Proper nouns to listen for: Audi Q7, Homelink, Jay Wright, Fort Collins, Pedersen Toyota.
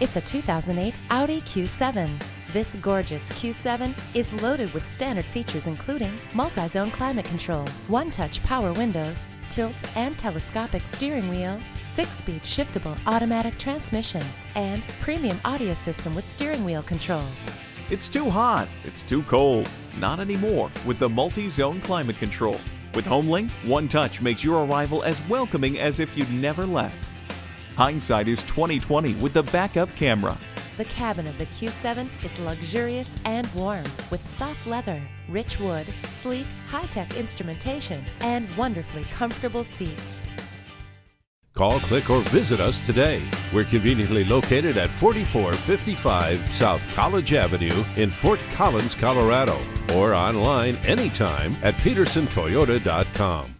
It's a 2008 Audi Q7. This gorgeous Q7 is loaded with standard features including multi-zone climate control, one-touch power windows, tilt and telescopic steering wheel, 6-speed shiftable automatic transmission, and premium audio system with steering wheel controls. It's too hot, it's too cold. Not anymore with the multi-zone climate control. With Homelink, one touch makes your arrival as welcoming as if you'd never left. Hindsight is 20/20 with the backup camera. The cabin of the Q7 is luxurious and warm with soft leather, rich wood, sleek, high-tech instrumentation, and wonderfully comfortable seats. Call, click, or visit us today. We're conveniently located at 4455 South College Avenue in Fort Collins, Colorado, or online anytime at pederssentoyota.com.